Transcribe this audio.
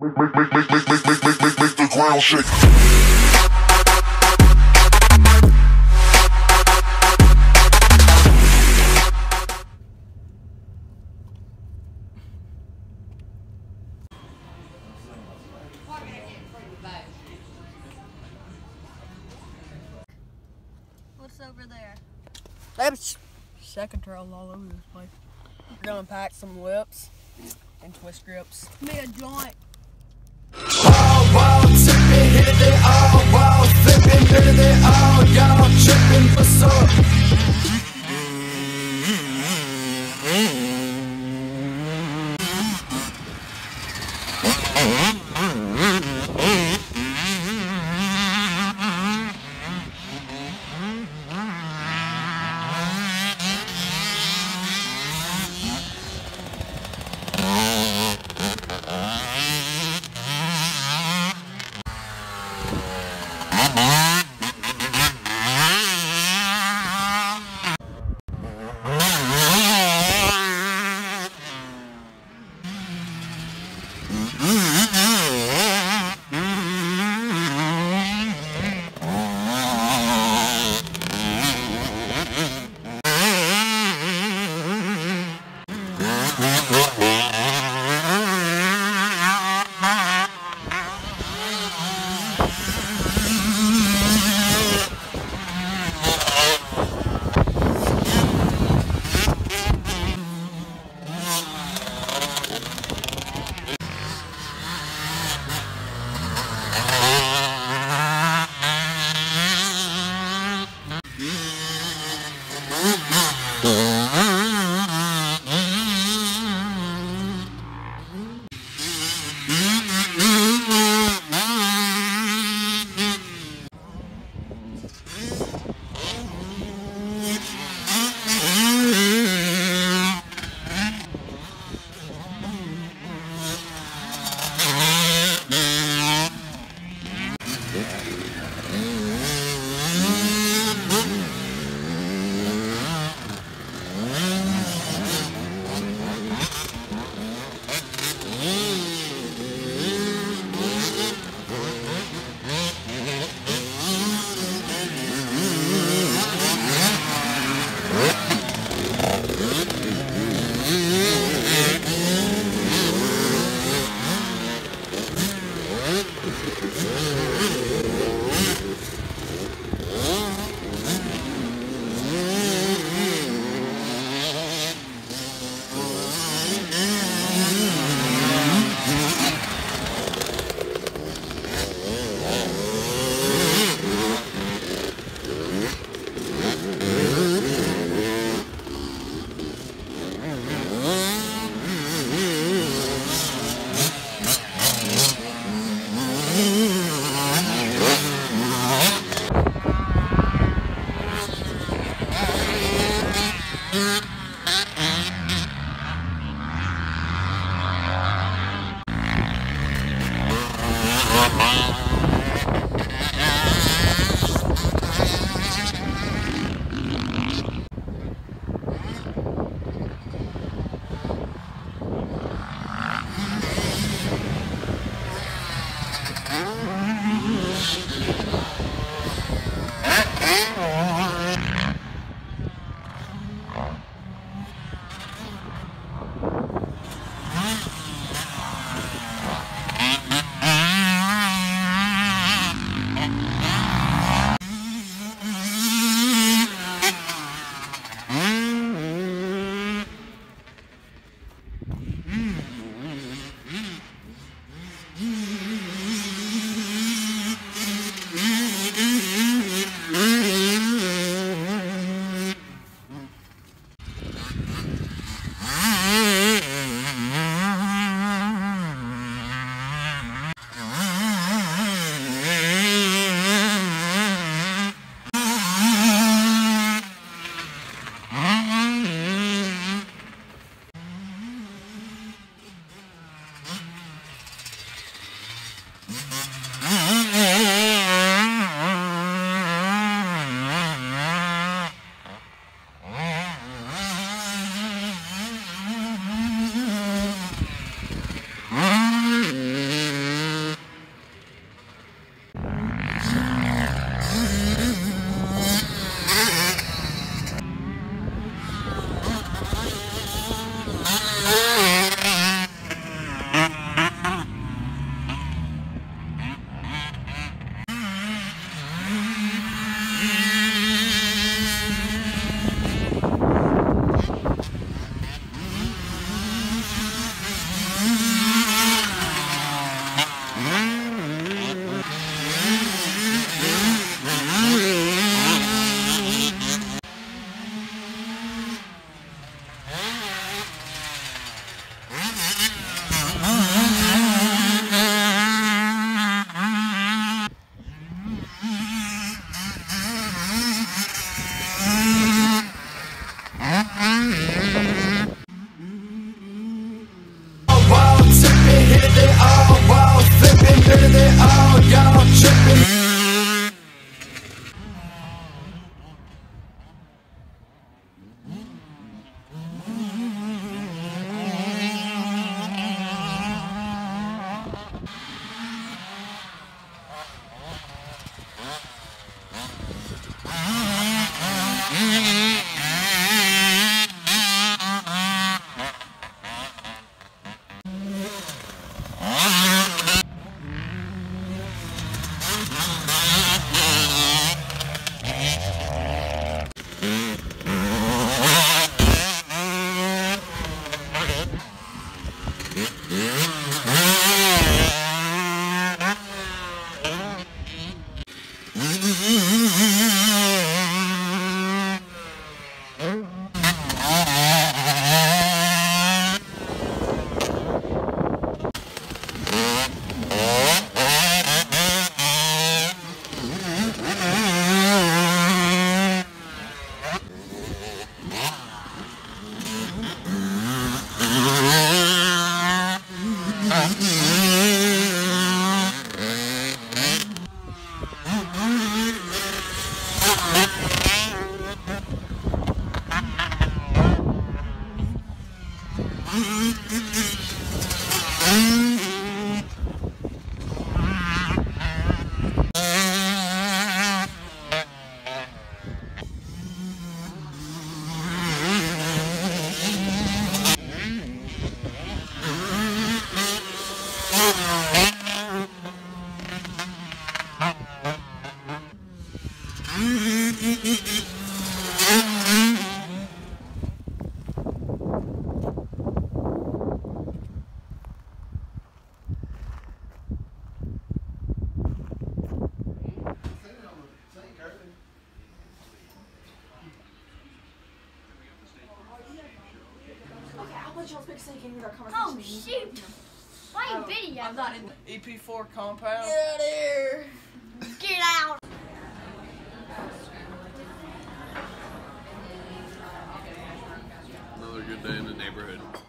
Make the ground shake. What's over there? That's second trail all over this place. We're gonna pack some whips and twist grips. Make a joint. Oh, wow, tipping, hit it, oh, wow, flipping, hit it, oh, y'all tripping for some. so you can hear our conversation. Oh, shoot! My video! I'm not in the EP4 compound. Get out of here! Get out! Another good day in the neighborhood.